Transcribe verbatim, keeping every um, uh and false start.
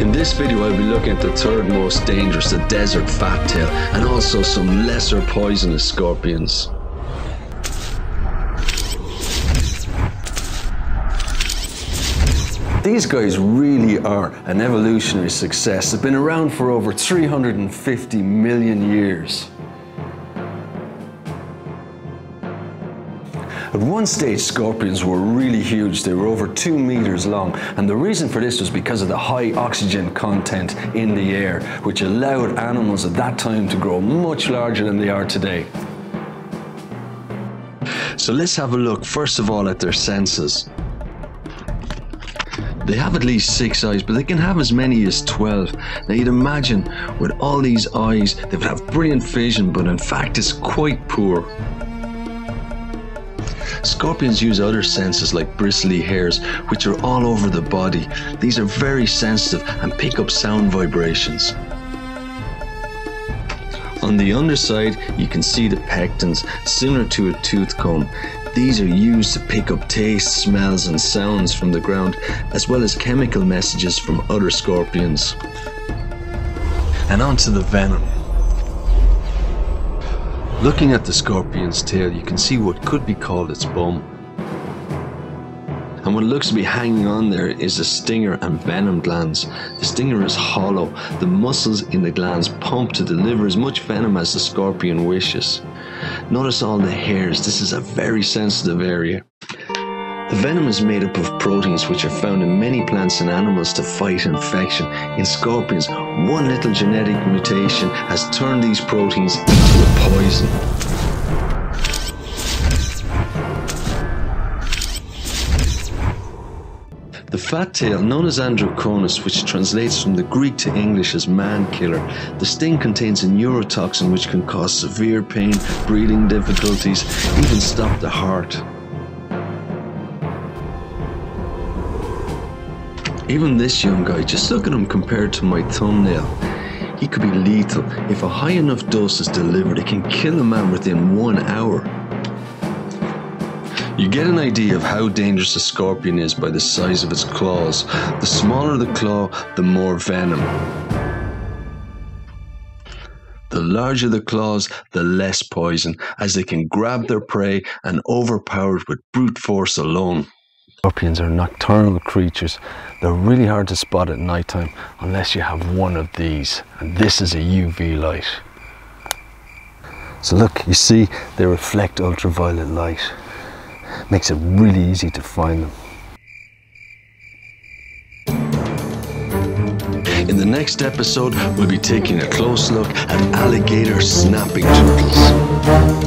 In this video I'll be looking at the third most dangerous, the desert fat tail, and also some lesser poisonous scorpions. These guys really are an evolutionary success. They've been around for over three hundred fifty million years. At one stage, scorpions were really huge. They were over two meters long. And the reason for this was because of the high oxygen content in the air, which allowed animals at that time to grow much larger than they are today. So let's have a look, first of all, at their senses. They have at least six eyes, but they can have as many as twelve. Now you'd imagine with all these eyes, they would have brilliant vision, but in fact it's quite poor. Scorpions use other senses like bristly hairs, which are all over the body. These are very sensitive and pick up sound vibrations. On the underside, you can see the pectins, similar to a tooth comb. These are used to pick up tastes, smells and sounds from the ground, as well as chemical messages from other scorpions. And onto the venom. Looking at the scorpion's tail, you can see what could be called its bum. And what looks to be hanging on there is a stinger and venom glands. The stinger is hollow. The muscles in the glands pump to deliver as much venom as the scorpion wishes. Notice all the hairs. This is a very sensitive area. The venom is made up of proteins which are found in many plants and animals to fight infection. In scorpions, one little genetic mutation has turned these proteins into a poison. The fat tail, known as Androctonus, which translates from the Greek to English as man-killer, the sting contains a neurotoxin which can cause severe pain, breathing difficulties, even stop the heart. Even this young guy, just look at him compared to my thumbnail. He could be lethal. If a high enough dose is delivered, it can kill a man within one hour. You get an idea of how dangerous a scorpion is by the size of its claws. The smaller the claw, the more venom. The larger the claws, the less poison, as they can grab their prey and overpower it with brute force alone. Scorpions are nocturnal creatures. They're really hard to spot at night time unless you have one of these, and this is a U V light. So look, you see they reflect ultraviolet light. Makes it really easy to find them. In the next episode, we'll be taking a close look at alligator snapping turtles.